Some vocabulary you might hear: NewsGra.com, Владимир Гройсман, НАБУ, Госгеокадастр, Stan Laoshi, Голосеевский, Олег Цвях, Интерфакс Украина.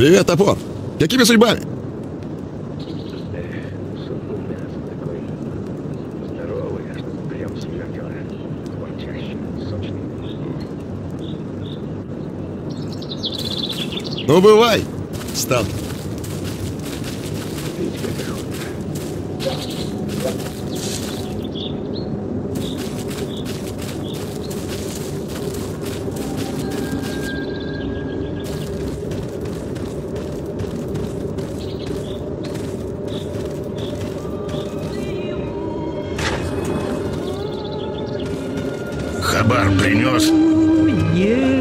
Привет, топор. Какими судьбами? Ну, бывай, Стан. Хабар принес? Нет.